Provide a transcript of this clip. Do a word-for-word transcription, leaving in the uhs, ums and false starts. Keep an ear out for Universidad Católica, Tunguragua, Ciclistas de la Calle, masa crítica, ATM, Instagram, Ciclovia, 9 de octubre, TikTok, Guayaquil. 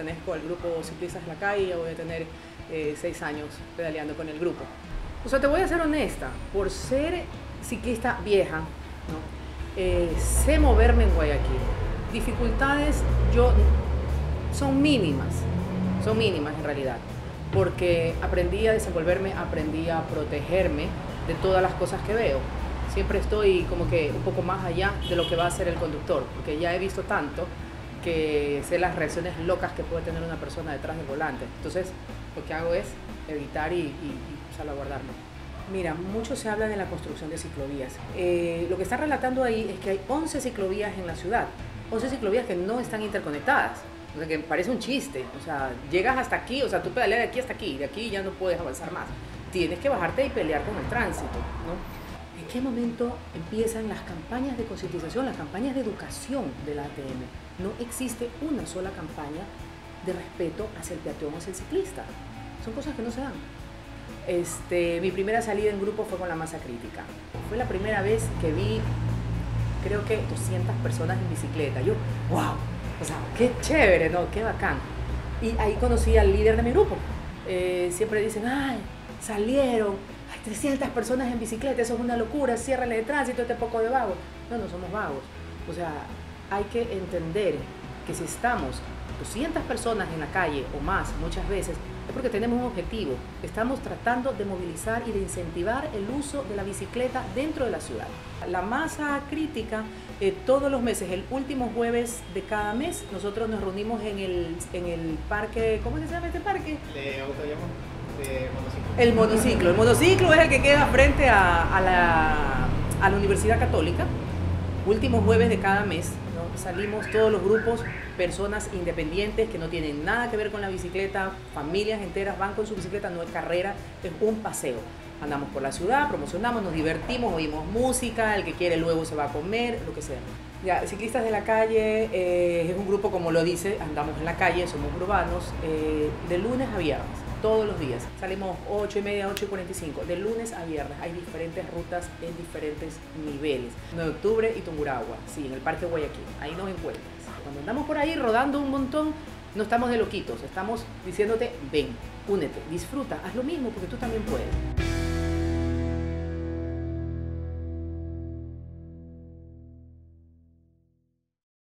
pertenezco al grupo Ciclistas de la Calle, ya voy a tener eh, seis años pedaleando con el grupo. O sea, te voy a ser honesta, por ser ciclista vieja, ¿no? Eh, sé moverme en Guayaquil. Dificultades yo, son mínimas, son mínimas en realidad, porque aprendí a desenvolverme, aprendí a protegerme de todas las cosas que veo. Siempre estoy como que un poco más allá de lo que va a hacer el conductor, porque ya he visto tanto que sé las reacciones locas que puede tener una persona detrás del volante. Entonces, lo que hago es evitar y, y, y salvaguardarme. Mira, mucho se habla de la construcción de ciclovías. Eh, lo que están relatando ahí es que hay once ciclovías en la ciudad, once ciclovías que no están interconectadas, o sea, que parece un chiste, o sea, llegas hasta aquí, o sea, tú pedaleas de aquí hasta aquí, de aquí ya no puedes avanzar más, tienes que bajarte y pelear con el tránsito, ¿no? ¿En qué momento empiezan las campañas de concientización, las campañas de educación de la A T M? No existe una sola campaña de respeto hacia el peatón, hacia el ciclista, son cosas que no se dan. Este, mi primera salida en grupo fue con la Masa Crítica. Fue la primera vez que vi, creo que doscientas personas en bicicleta. Yo, wow, o sea, qué chévere, ¿no? Qué bacán. Y ahí conocí al líder de mi grupo. Eh, siempre dicen, ay, salieron, hay trescientas personas en bicicleta, eso es una locura, ciérrale de tránsito, este poco de vagos. No, no somos vagos. O sea, hay que entender que si estamos doscientas personas en la calle o más muchas veces, es porque tenemos un objetivo. Estamos tratando de movilizar y de incentivar el uso de la bicicleta dentro de la ciudad. La Masa Crítica, eh, todos los meses, el último jueves de cada mes, nosotros nos reunimos en el, en el parque, ¿cómo se llama este parque? Le autollamó de monociclo. El monociclo. El monociclo es el que queda frente a, a, la, a la Universidad Católica. Último jueves de cada mes, ¿no? Salimos todos los grupos, personas independientes que no tienen nada que ver con la bicicleta, familias enteras van con su bicicleta, no es carrera, es un paseo. Andamos por la ciudad, promocionamos, nos divertimos, oímos música, el que quiere luego se va a comer, lo que sea. Ya, Ciclistas de la Calle eh, es un grupo, como lo dice, andamos en la calle, somos urbanos, eh, de lunes a viernes, todos los días. Salimos ocho y media, ocho y cuarenta y cinco, de lunes a viernes. Hay diferentes rutas en diferentes niveles. nueve de octubre y Tunguragua, sí, en el Parque Guayaquil, ahí nos encuentras. Cuando andamos por ahí rodando un montón, no estamos de loquitos, estamos diciéndote, ven, únete, disfruta, haz lo mismo porque tú también puedes.